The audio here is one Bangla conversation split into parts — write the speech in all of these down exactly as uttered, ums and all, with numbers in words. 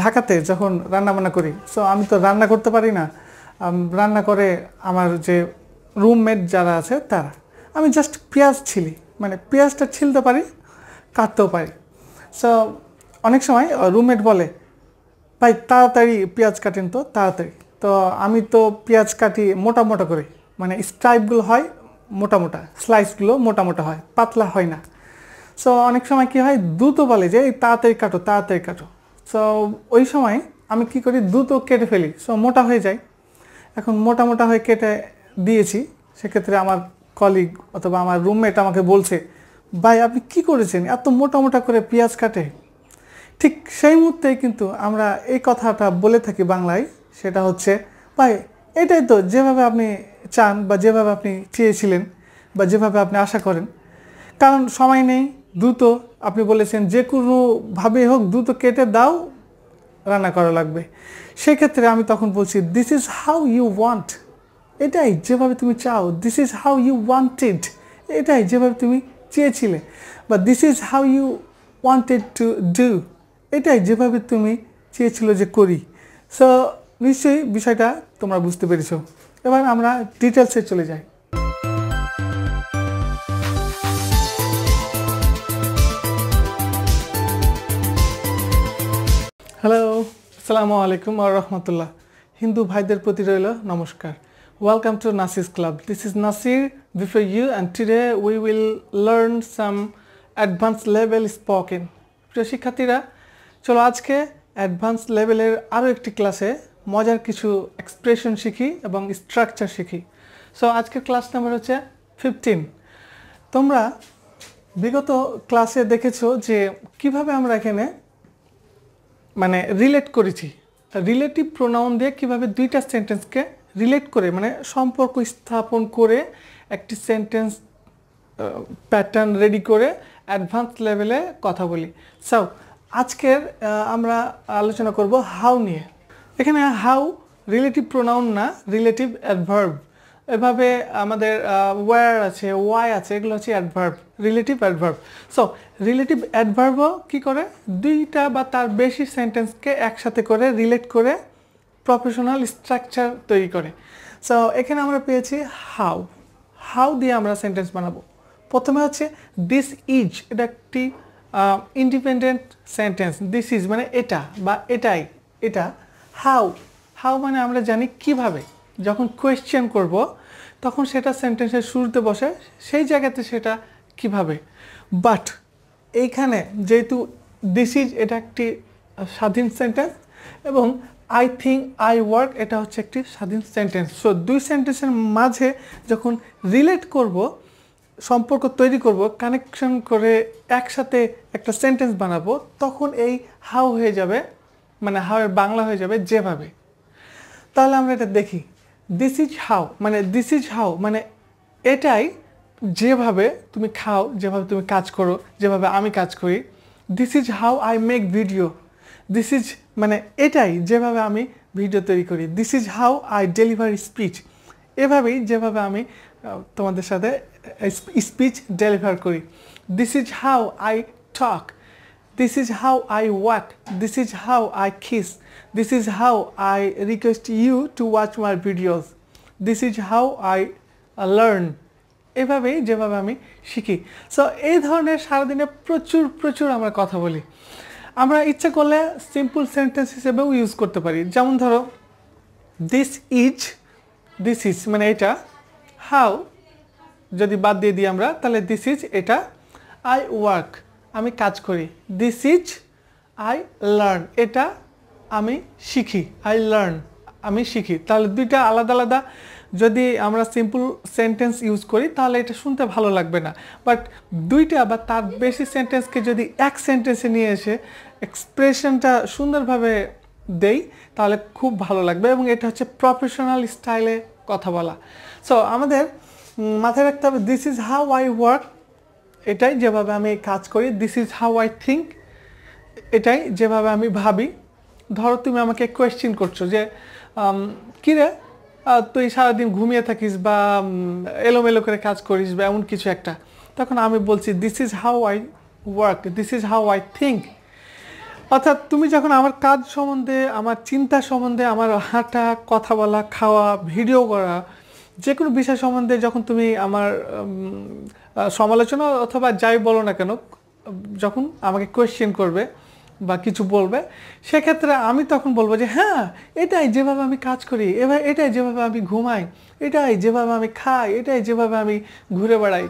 ঢাকাতে যখন রান্না বান্না করি সো আমি তো রান্না করতে পারি না রান্না করে আমার যে রুমমেট যারা আছে তারা আমি জাস্ট পেঁয়াজ ছিলি মানে পেঁয়াজটা ছিলতে পারি কাটতেও পারি সো অনেক সময় রুমমেট বলে ভাই তাড়াতাড়ি পেঁয়াজ কাটেন তো তাড়াতাড়ি তো আমি তো পেঁয়াজ কাটি মোটা মোটা করে মানে স্ট্রাইপগুলো হয় মোটা মোটা স্লাইসগুলো মোটা মোটা হয় পাতলা হয় না সো অনেক সময় কি হয় দ্রুত বলে যে তাড়াতাড়ি কাটো তাড়াতাড়ি কাটো সো ওই সময় আমি কি করি দ্রুত কেটে ফেলি সো মোটা হয়ে যায় এখন মোটা মোটা হয়ে কেটে দিয়েছি সেক্ষেত্রে আমার কলিগ অথবা আমার রুমমেট আমাকে বলছে ভাই আপনি কি করেছেন এত মোটা মোটা করে পেঁয়াজ কাটে ঠিক সেই মুহূর্তেই কিন্তু আমরা এই কথাটা বলে থাকি বাংলায় সেটা হচ্ছে ভাই এটাই তো যেভাবে আপনি চান বা যেভাবে আপনি চেয়েছিলেন বা যেভাবে আপনি আশা করেন কারণ সময় নেই দ্রুত আপনি বলেছেন যে কোনো ভাবে হোক দ্রুত কেটে দাও রান্না করা লাগবে সেই ক্ষেত্রে আমি তখন বলছি this is how you want এটাই যেভাবে তুমি চাও this is how you wanted এটাই যেভাবে তুমি চেয়েছিলে বা this is how you wanted to do এটাই যেভাবে তুমি চেয়েছিল যে করি সো নিশ্চয়ই বিষয়টা তোমরা বুঝতে পেরেছো এবার আমরা ডিটেইলসে চলে যাই হ্যালো আসসালামু আলাইকুম ওয়া রাহমাতুল্লাহ হিন্দু ভাইদের প্রতি রইল নমস্কার welcome to Nasir's club this is Nasir before you and today we will learn some advance level spoken প্রিয় শিক্ষার্থীরা চলো আজকে অ্যাডভান্স লেভেলের আরো একটি ক্লাসে মজার কিছু এক্সপ্রেশন শিখি এবং স্ট্রাকচার শিখি সো আজকের ক্লাস নাম্বার হচ্ছে ফিফটিন তোমরা বিগত ক্লাসে দেখেছো যে কিভাবে আমরা এখানে মানে রিলেট করেছি রিলেটিভ প্রোনাউন দিয়ে কিভাবে দুইটা সেন্টেন্সকে রিলেট করে মানে সম্পর্ক স্থাপন করে একটি সেন্টেন্স প্যাটার্ন রেডি করে অ্যাডভান্স লেভেলে কথা বলি সো আজকের আমরা আলোচনা করব হাউ নিয়ে এখানে হাউ রিলেটিভ প্রোনাউন না রিলেটিভ অ্যাডভার্ব এভাবে আমাদের ওয়্যার আছে ওয়াই আছে এগুলো হচ্ছে adverb relative adverb so relative অ্যাডভার্বও কি করে দুইটা বা তার বেশি সেন্টেন্সকে একসাথে করে রিলেট করে প্রফেশনাল স্ট্রাকচার তৈরি করে সো এখানে আমরা পেয়েছি হাউ হাউ দিয়ে আমরা সেন্টেন্স বানাবো প্রথমে হচ্ছে দিস ইজ এটা একটি ইন্ডিপেন্ডেন্ট সেন্টেন্স দিস ইজ মানে এটা বা এটাই এটা হাউ হাউ মানে আমরা জানি কিভাবে যখন কোয়েশ্চেন করব তখন সেটা সেন্টেন্সের শুরুতে বসে সেই জায়গাতে সেটা কিভাবে বাট এইখানে যেহেতু দিস ইজ এটা একটি স্বাধীন সেন্টেন্স এবং আই থিঙ্ক আই ওয়ার্ক এটা হচ্ছে একটি স্বাধীন সেন্টেন্স সো দুই সেন্টেন্সের মাঝে যখন রিলেট করব সম্পর্ক তৈরি করব কানেকশন করে একসাথে একটা সেন্টেন্স বানাবো তখন এই হাউ হয়ে যাবে মানে হাউ এর বাংলা হয়ে যাবে যেভাবে তাহলে আমরা এটা দেখি দিস ইজ হাউ মানে দিস ইজ হাউ মানে এটাই যেভাবে তুমি খাও যেভাবে তুমি কাজ করো যেভাবে আমি কাজ করি this is how I make video this is মানে এটাই যেভাবে আমি ভিডিও তৈরি করি this is how I deliver speech এভাবেই যেভাবে আমি তোমাদের সাথে স্পিচ ডেলিভার করি this is how I talk This is how I walk. This is how I kiss. This is how I request you to watch my videos. This is how I learn. এভাবে যেভাবে আমি শিখি সো এই ধরনের সারাদিনে প্রচুর প্রচুর আমরা কথা বলি আমরা ইচ্ছা করলে সিম্পল সেন্টেন্স হিসেবেও ইউজ করতে পারি যেমন ধরো this is this is মানে এটা how যদি বাদ দিয়ে দিই আমরা তাহলে this is এটা I work আমি কাজ করি দিস ইজ আই লার্ন এটা আমি শিখি আই লার্ন আমি শিখি তাহলে দুইটা আলাদা আলাদা যদি আমরা সিম্পল সেন্টেন্স ইউজ করি তাহলে এটা শুনতে ভালো লাগবে না বাট দুইটা বা তার বেশি সেন্টেন্সকে যদি এক সেন্টেন্সে নিয়ে এসে এক্সপ্রেশনটা সুন্দরভাবে দেই তাহলে খুব ভালো লাগবে এবং এটা হচ্ছে প্রফেশনাল স্টাইলে কথা বলা সো আমাদের মাথায় রাখতে হবে this is how I work এটাই যেভাবে আমি কাজ করি this is how I think এটাই যেভাবে আমি ভাবি ধরো তুমি আমাকে কোয়েশ্চেন করছো যে কী রে তুই সারাদিন ঘুমিয়ে থাকিস বা এলোমেলো করে কাজ করিস বা এমন কিছু একটা তখন আমি বলছি this is how I work this is how I think আচ্ছা তুমি যখন আমার কাজ সম্বন্ধে আমার চিন্তা সম্বন্ধে আমার হাঁটা কথা বলা খাওয়া ভিডিও করা যে কোনো বিষয় সম্বন্ধে যখন তুমি আমার সমালোচনা অথবা যাই বলো না কেন যখন আমাকে কোশ্চেন করবে বা কিছু বলবে সেই ক্ষেত্রে আমি তখন বলবো যে হ্যাঁ এটাই যেভাবে আমি কাজ করি এভাবে এটাই যেভাবে আমি ঘুমাই এটাই যেভাবে আমি খাই এটাই যেভাবে আমি ঘুরে বেড়াই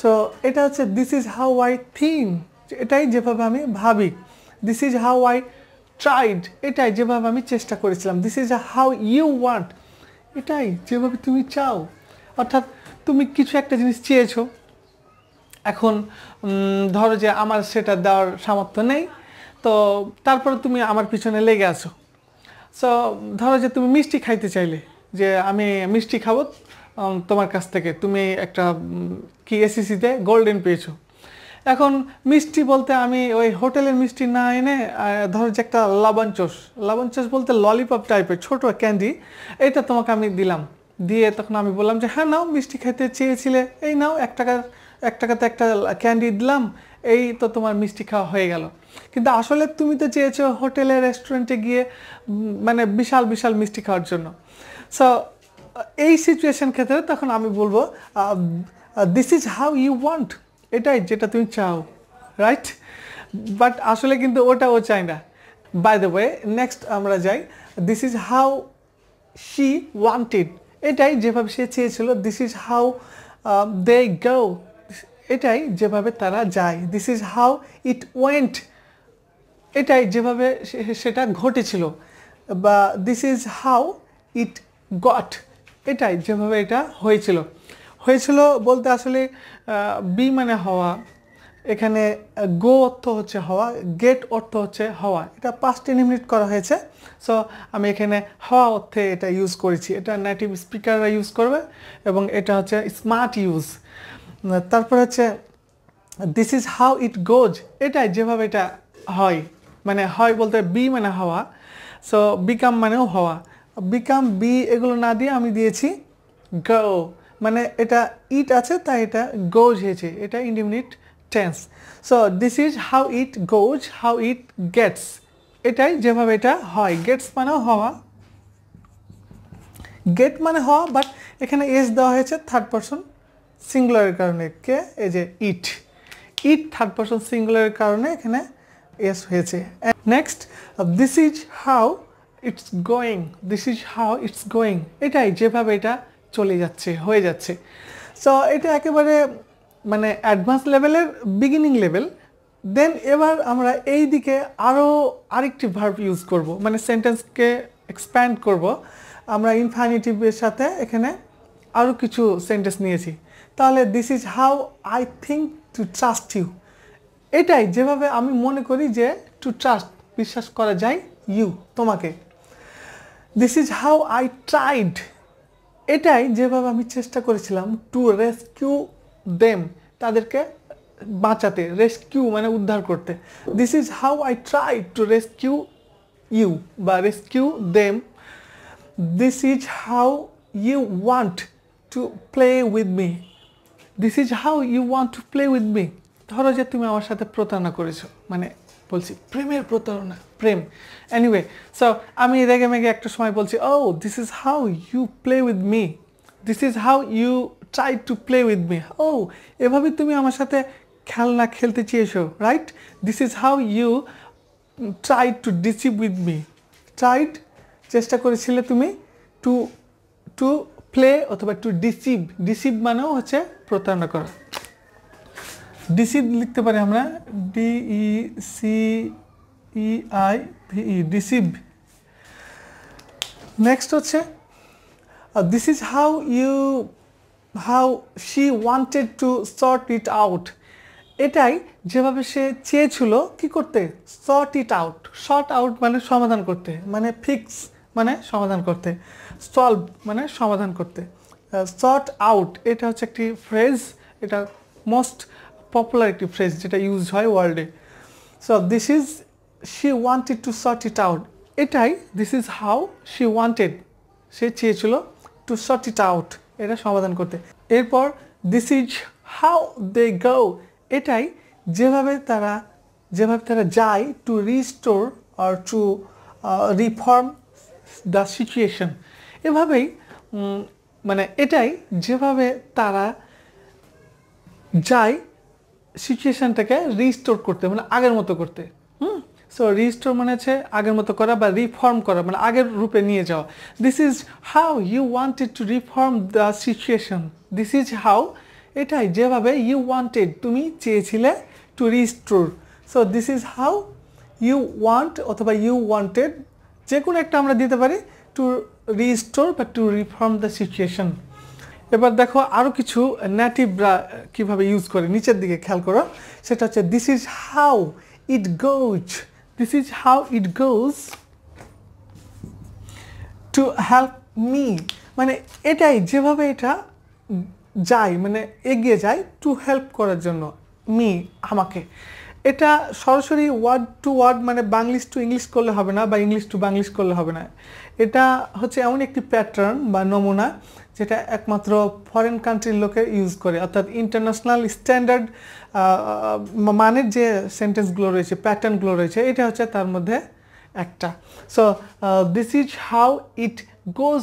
সো এটা হচ্ছে this is how I think এটাই যেভাবে আমি ভাবি This is how I tried. এটাই যেভাবে আমি চেষ্টা করেছিলাম. This is how you want. এটাই যেভাবে তুমি চাও. অর্থাৎ তুমি কিছু একটা জিনিস চেয়েছো. এখন ধরো যে আমার সেটা দেওয়ার সামর্থ্য নেই. তো তারপর তুমি আমার পিছনে লেগে আছো. সো ধরো যে তুমি মিষ্টি খাইতে চাইলে. যে আমি মিষ্টি খাবো তোমার কাছ থেকে. তুমি একটা কি এসিসি তে গোল্ডেন পেয়েছো. এখন মিষ্টি বলতে আমি ওই হোটেলের মিষ্টি না এনে ধর যে একটা লাবঞ্চস লাবঞ্চস বলতে ললিপপ টাইপের ছোট ক্যান্ডি এটা তোমাকে আমি দিলাম দিয়ে তখন আমি বললাম যে হ্যাঁ নাও মিষ্টি খেতে চেয়েছিলে এই নাও এক টাকা এক টাকাতে একটা ক্যান্ডি দিলাম এই তো তোমার মিষ্টি খাওয়া হয়ে গেল কিন্তু আসলে তুমি তো চেয়েছো হোটেলে রেস্টুরেন্টে গিয়ে মানে বিশাল বিশাল মিষ্টি খাওয়ার জন্য সো এই সিচুয়েশন ক্ষেত্রে তখন আমি বলবো this is how you want এটাই যেটা তুমি চাও রাইট বাট আসলে কিন্তু ওটা ও চাই না বাই দ্য ওয়ে নেক্সট আমরা যাই this is how she wanted এটাই যেভাবে সে চেয়েছিল this is how they go এটাই যেভাবে তারা যায় this is how it went এটাই যেভাবে সেটা ঘটেছিল বা this is how it got এটাই যেভাবে এটা হয়েছিল হয়েছিল বলতে আসলে বি মানে হওয়া এখানে গো অর্থ হচ্ছে হওয়া গেট অর্থ হচ্ছে হওয়া এটা পাস্ট ইনডিফিনিট করা হয়েছে সো আমি এখানে হওয়া অর্থে এটা ইউজ করেছি এটা নেটিভ স্পিকাররা ইউজ করবে এবং এটা হচ্ছে স্মার্ট ইউজ তারপর হচ্ছে this is how it goes এটাই যেভাবে এটা হয় মানে হয় বলতে বি মানে হওয়া সো বিকাম মানেও হওয়া বিকাম বি এগুলো না দিয়ে আমি দিয়েছি গো মানে এটা ইট আছে তাই এটা গোজ হয়েছে এটা indefinite tense so this is how it goes how it gets এটাই যেভাবে এটা হয় গেটস মানেও হওয়া গেট মানে হওয়া বাট এখানে এস দেওয়া হয়েছে থার্ড পারসন সিঙ্গুলারের কারণে কে এই যে ইট ইট থার্ড পারসন সিঙ্গুলারের কারণে এখানে এস হয়েছে next this is how it's going this is how it's going এটাই যেভাবে এটা চলে যাচ্ছে হয়ে যাচ্ছে সো এটা একেবারে মানে অ্যাডভান্স লেভেলের বিগিনিং লেভেল দেন এবার আমরা এই দিকে আরও আরেকটি ভার্ব ইউজ করব মানে সেন্টেন্সকে এক্সপ্যান্ড করব আমরা ইনফিনিটিভের সাথে এখানে আরও কিছু সেন্টেন্স নিয়েছি তাহলে this is how I think to trust you এটাই যেভাবে আমি মনে করি যে টু ট্রাস্ট বিশ্বাস করা যায় ইউ তোমাকে this is how I tried এটাই যেভাবে আমি চেষ্টা করেছিলাম টু রেস্কিউ দেম তাদেরকে বাঁচাতে রেস্কিউ মানে উদ্ধার করতে this is how I try to rescue you বা rescue them this is how you want to play with me this is how you want to play with me ধরো যে তুমি আমার সাথে প্রতারণা করেছো মানে বলছি প্রেমের প্রতারণা প্রেম এনিওয়ে সো আমি রেগে মেগে একটা সময় বলছি ও this is how you play with me this is how you try to play with me ও এভাবে তুমি আমার সাথে খেলনা খেলতে চেয়েছো right this is how you try to deceive with me tried চেষ্টা করেছিলে তুমি টু টু প্লে অথবা টু ডিসিভ ডিসিভ মানেও হচ্ছে প্রতারণা করা ডিসিভ লিখতে পারি আমরা D E C E I V E deceive next হচ্ছে this is how you how she wanted to sort it out এটাই যেভাবে সে চেয়েছিল কি করতে sort it out sort out মানে সমাধান করতে মানে ফিক্স মানে সমাধান করতে সলভ মানে সমাধান করতে সর্ট আউট এটা হচ্ছে একটি ফ্রেজ এটা মোস্ট পপুলার একটি ফ্রেজ যেটা ইউজ হয় ওয়ার্ল্ডে so this is she wanted to sort it out এটাই this is how she wanted সে চেয়েছিল টু সর্ট ইট আউট এটা সমাধান করতে এরপর this is how they go এটাই যেভাবে তারা যেভাবে তারা যায় to restore or to uh, reform the situation এভাবেই মানে এটাই যেভাবে তারা যায় সিচুয়েশনটাকে রিস্টোর করতে মানে আগের মতো করতে হুম সো রিস্টোর মানে হচ্ছে আগের মতো করা বা রিফর্ম করা মানে আগের রূপে নিয়ে যাওয়া this is how you wanted to reform the situation this is how এটাই যেভাবে ইউ ওয়ান্টেড তুমি চেয়েছিলে to restore so this is how you want অথবা ইউ ওয়ান্টেড যে কোনো একটা আমরা দিতে পারি টু রিস্টোর বা টু রিফর্ম দ্য সিচুয়েশন এবার দেখো আরো কিছু নেটিভরা কিভাবে ইউজ করে নিচের দিকে খেয়াল করো সেটা হচ্ছে this is how it goes this is how it goes to help me মানে এটাই যেভাবে এটা যায় মানে এগিয়ে যায় to help করার জন্য me আমাকে এটা সরাসরি ওয়ার্ড টু ওয়ার্ড মানে বাংলিশ টু ইংলিশ করলে হবে না বা ইংলিশ টু বাংলিশ করলে হবে না এটা হচ্ছে এমন একটি প্যাটার্ন বা নমুনা যেটা একমাত্র ফরেন কান্ট্রির লোকে ইউজ করে অর্থাৎ ইন্টারন্যাশনাল স্ট্যান্ডার্ড মানের যে সেন্টেন্সগুলো রয়েছে প্যাটার্নগুলো রয়েছে এটা হচ্ছে তার মধ্যে একটা so this is how it goes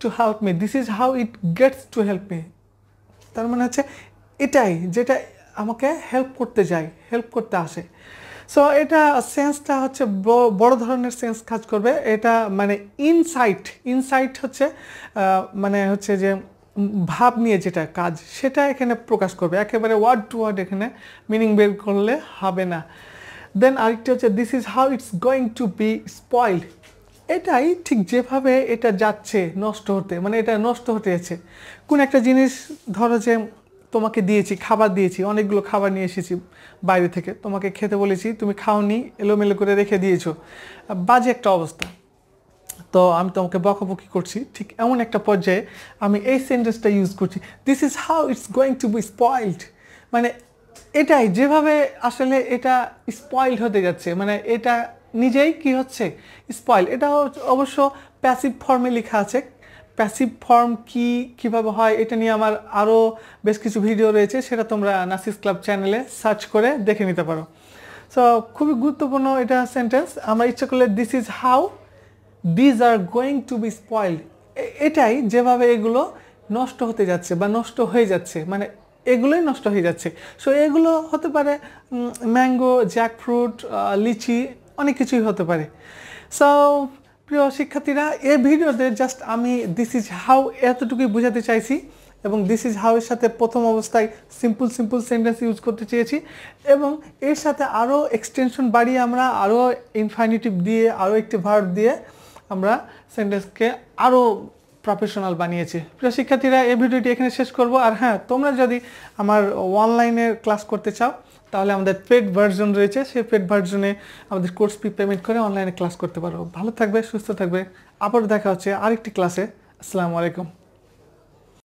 to help me this is how it gets to help me তার মানে হচ্ছে এটাই যেটা আমাকে হেল্প করতে যায় হেল্প করতে আসে সো এটা সেন্সটা হচ্ছে বড় ধরনের সেন্স কাজ করবে এটা মানে ইনসাইট ইনসাইট হচ্ছে মানে হচ্ছে যে ভাব নিয়ে যেটা কাজ সেটা এখানে প্রকাশ করবে একেবারে ওয়ার্ড টু ওয়ার্ড এখানে মিনিং বের করলে হবে না দেন আরেকটা হচ্ছে this is how it's going to be spoiled এটাই ঠিক যেভাবে এটা যাচ্ছে নষ্ট হতে মানে এটা নষ্ট হতে যাচ্ছে কোন একটা জিনিস ধরো যে তোমাকে দিয়েছি খাবার দিয়েছি অনেকগুলো খাবার নিয়ে এসেছি বাইরে থেকে তোমাকে খেতে বলেছি তুমি খাওনি এলোমেলো করে রেখে দিয়েছো বাজে একটা অবস্থা তো আমি তোমাকে বকাবকি করছি ঠিক এমন একটা পর্যায়ে আমি এই সেন্টেন্সটা ইউজ করছি this is how it's going to be spoiled মানে এটাই যেভাবে আসলে এটা স্পয়েলড হতে যাচ্ছে মানে এটা নিজেই কি হচ্ছে স্পয়েল এটা অবশ্য প্যাসিভ ফর্মে লেখা আছে প্যাসিভ ফর্ম কি কিভাবে হয় এটা নিয়ে আমার আরো বেশ কিছু ভিডিও রয়েছে সেটা তোমরা নাসিস ক্লাব চ্যানেলে সার্চ করে দেখে নিতে পারো সো খুবই গুরুত্বপূর্ণ এটা সেন্টেন্স আমরা ইচ্ছা করলে this is how this are going to be spoiled এটাই যেভাবে এগুলো নষ্ট হতে যাচ্ছে বা নষ্ট হয়ে যাচ্ছে মানে এগুলোই নষ্ট হয়ে যাচ্ছে সো এগুলো হতে পারে ম্যাঙ্গো জ্যাকফ্রুট লিচি অনেক কিছুই হতে পারে সো প্রিয় শিক্ষার্থীরা এই ভিডিওতে জাস্ট আমি দিস ইজ হাউ এতটুকুই বোঝাতে চাইছি এবং দিস ইজ হাউ এর সাথে প্রথম অবস্থায় সিম্পল সিম্পল সেন্টেন্স ইউজ করতে চেয়েছি এবং এর সাথে আরও এক্সটেনশন বাড়িয়ে আমরা আরও ইনফিনিটিভ দিয়ে আরও একটি ভার্ব দিয়ে আমরা সেন্টেন্সকে আরও প্রফেশনাল বানিয়েছি প্রিয় শিক্ষার্থীরা এই ভিডিওটি এখানে শেষ করব আর হ্যাঁ তোমরা যদি আমার অনলাইনে ক্লাস করতে চাও তাহলে আমাদের পেড ভার্জন রয়েছে সেই পেড ভার্জনে আমাদের কোর্স ফি পেমেন্ট করে অনলাইনে ক্লাস করতে পারো ভালো থাকবে সুস্থ থাকবে আবার দেখা হচ্ছে আরেকটি ক্লাসে আসসালামু আলাইকুম